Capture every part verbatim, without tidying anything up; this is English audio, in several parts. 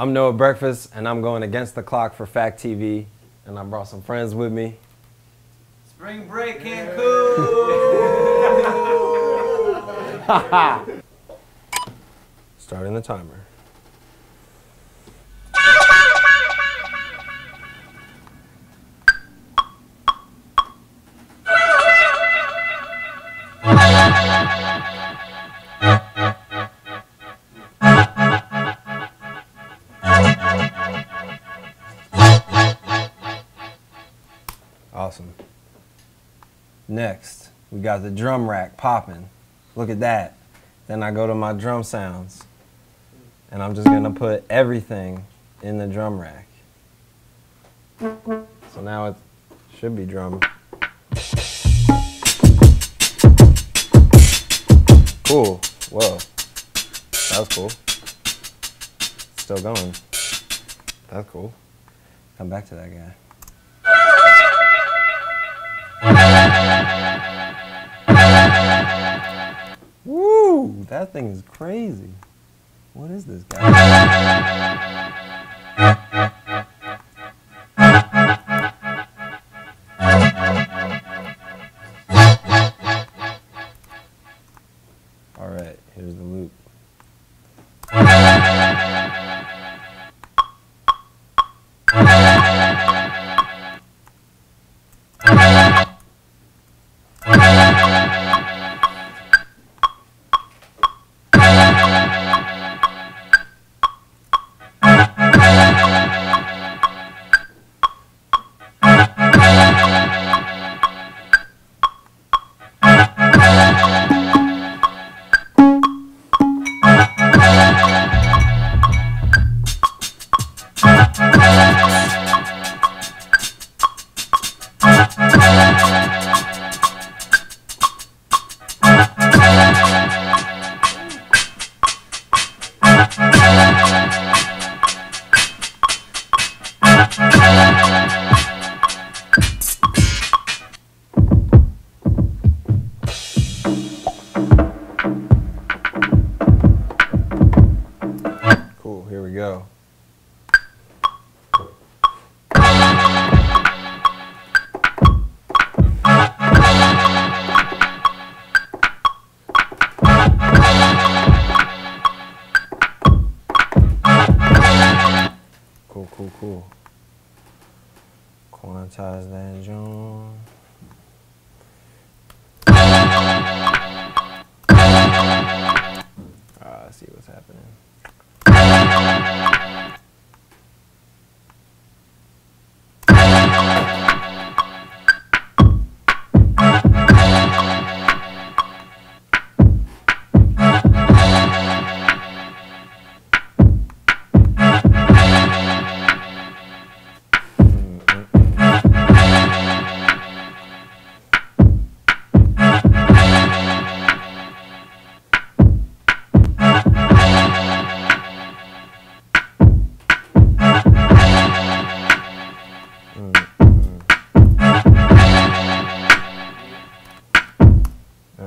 I'm Noah Breakfast, and I'm going against the clock for Fact T V, and I brought some friends with me. Spring break Cancun! Cool. Starting the timer. Awesome. Next, we got the drum rack popping. Look at that. Then I go to my drum sounds, and I'm just gonna put everything in the drum rack. So now it should be drum. Cool. Whoa. That was cool. Still going. That's cool. Come back to that guy. Woo! That thing is crazy. What is this guy? All right, here's the loop. Cool, here we go. Cool, cool, cool. Quantize that drum. Ah, I see what's happening.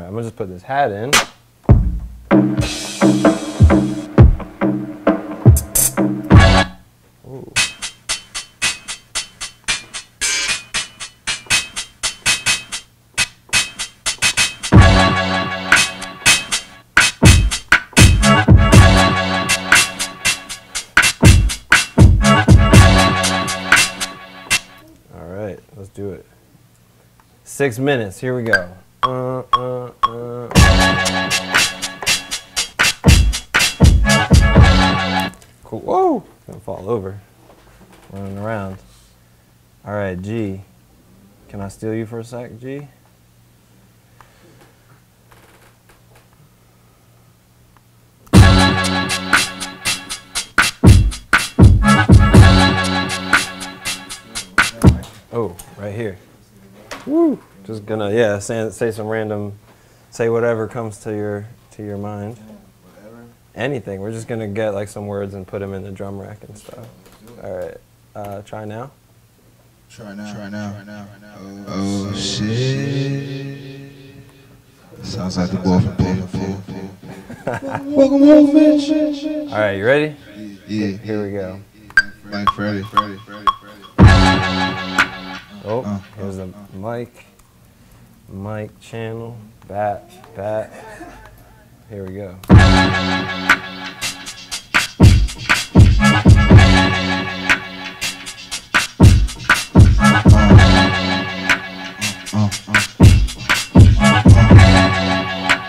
I'm gonna just put this hat in. Ooh. All right, let's do it. Six minutes, here we go. Uh, uh, uh. Cool. Whoa! Gonna fall over. Running around. All right, G. Can I steal you for a sec, G? Oh, right here. Woo! Just gonna, yeah, say, say some random, say whatever comes to your to your mind. Yeah, whatever. Anything. We're just gonna get like some words and put them in the drum rack and stuff. All right. Uh, try now. Try now. Try now. Try now. Oh, oh shit. shit. Sounds like the boy from Payphone. Welcome home, bitch. All right, you ready? Yeah. Here we go. Mike Freddy. Oh, uh, here's the uh, mic. Mic channel. Bat. Bat. Here we go.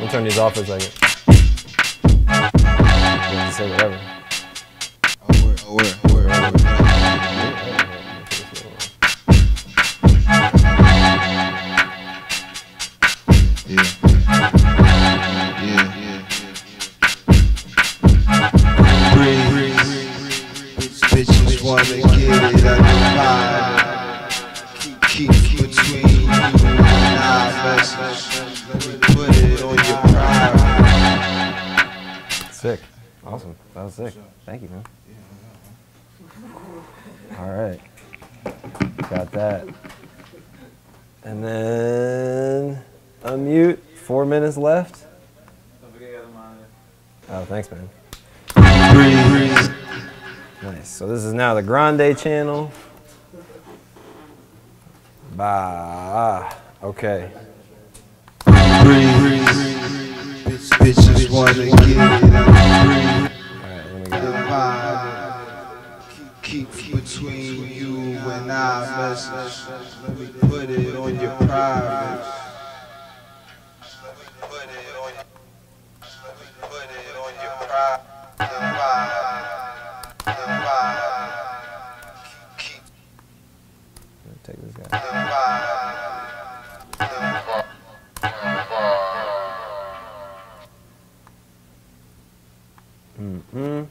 We'll turn these off for a second. You can say whatever. Oh, word, oh, word, oh, word, oh, word. Sick. Awesome. That was sick. Thank you, man. All right. Got that. And then unmute. Four minutes left. Oh, thanks, man. Nice. So this is now the Grande channel. Bah. Okay. Bitches wanna get it out of the vibe. Keep between you and I, let's let me put it on your pride. Let me put it on your Let me put it on your pride. The vibe. The vibe. Keep Take this guy. The vibe. The vibe. The vibe. Mm-hmm.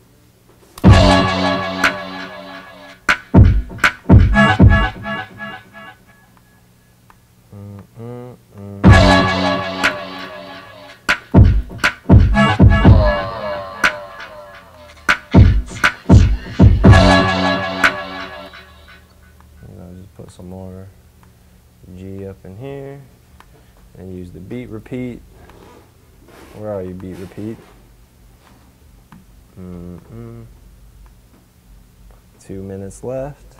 I'll just put some more G up in here and use the beat repeat. Where are you, beat repeat? Mm-hmm. Two minutes left.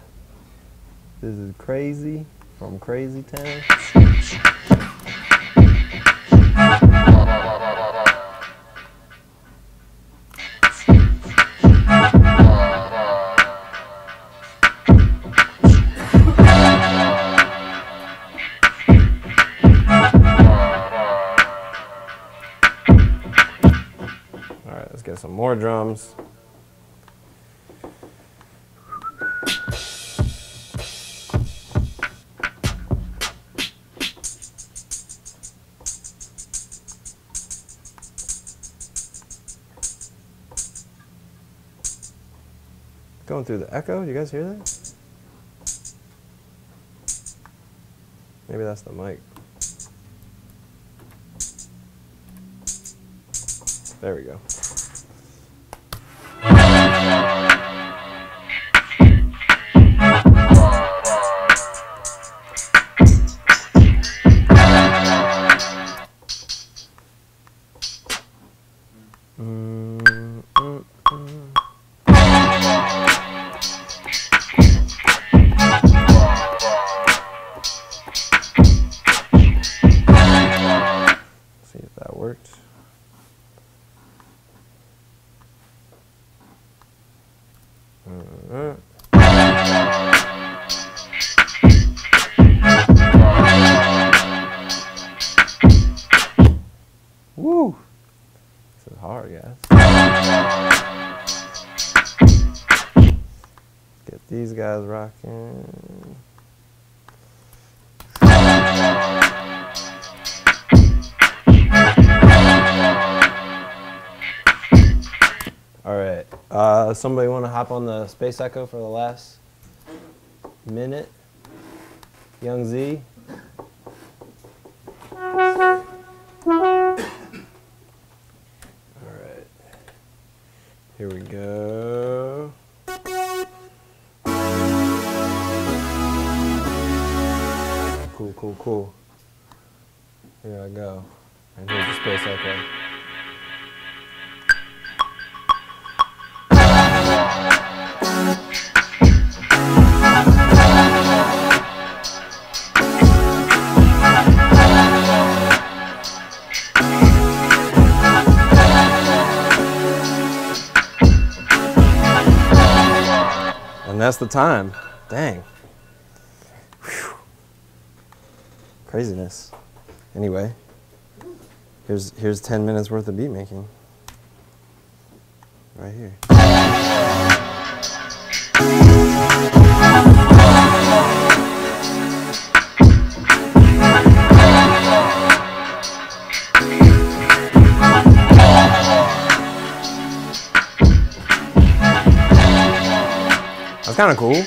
This is Crazy from Crazy Town. Get some more drums. Going through the echo, you guys hear that? Maybe that's the mic. There we go. Woo! This is hard, guys. Get these guys rocking. All right. Uh, somebody want to hop on the space echo for the last minute? Young Z. Here we go. Cool, cool, cool. Here I go. And here's the space echo. that's the time. Dang. Whew. Craziness. Anyway, here's here's ten minutes worth of beat making. Right here. That's kind of cool.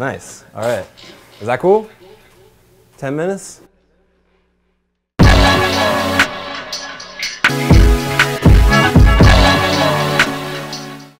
Nice. All right. Is that cool? ten minutes?